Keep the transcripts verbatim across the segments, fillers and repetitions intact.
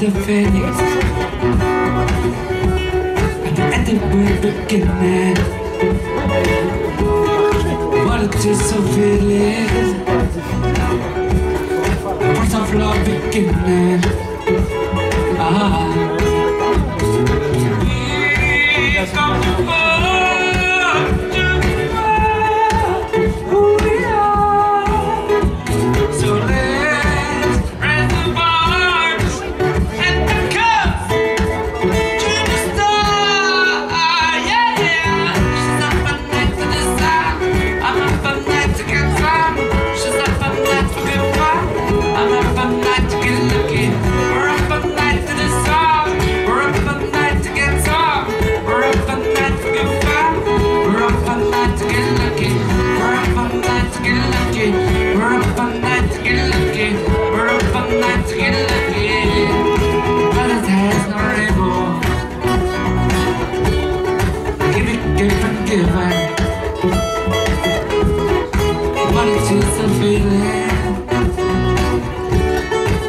at the finish, at the end it will begin it. What it is so feeling, the part of love beginning. Ah, we come to love, to love who we are. So let's raise the bars and the cups to the stars. Yeah, yeah. She's up all night for the sun. I'm up all night to get fun. She's up all night for good fun. I'm up all night to get lucky. We're up all night to the sun. We're up all night to get some. We're up all night for good fun. We're up all night to get lucky. We're up all night to get lucky. We're up all night to get lucky. We're up all night to get lucky. But it has no rival. Give it, give and give and. But it's just a feeling.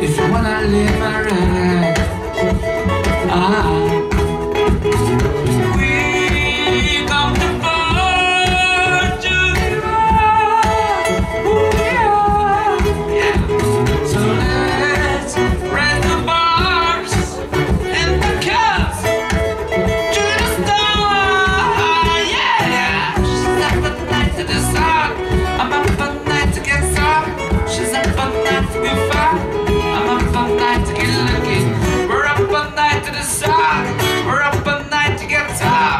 If you wanna live around, ah. We come to find you who we are. Yeah. So let's raise the bars and the cups to the stars. Yeah. She's up all night to the sun. I'm up all night to get some. She's up all night to be fun. I'm up all night to get lucky. We're up all night to the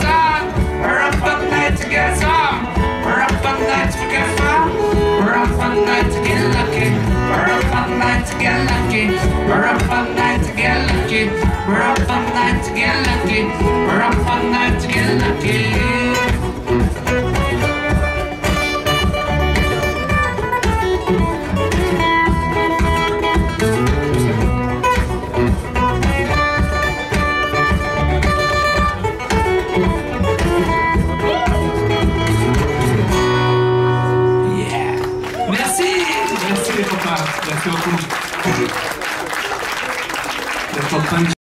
sun. We're up all night to get top. We're up all night to get fun. We're up all night to get lucky. We're up all night to get lucky. We're up all night to get lucky. We're up all night to get lucky. We're up all night to get lucky. We're up all night to get. We're up all night to get. We're up all night to get. We're up all night to get. We're up all night to get. We're up all night to get. We're up all night to get. We're up all night to get. We're up all night to get. We're up all night to get. We're up all night to get. We're up all night to get. We're up all night to get. We're up all night to get. We're up all night to get. We're up all night to get. We're up all night to get. We're up all night to get. We're up all night to get. We're up all night to get. Merci beaucoup.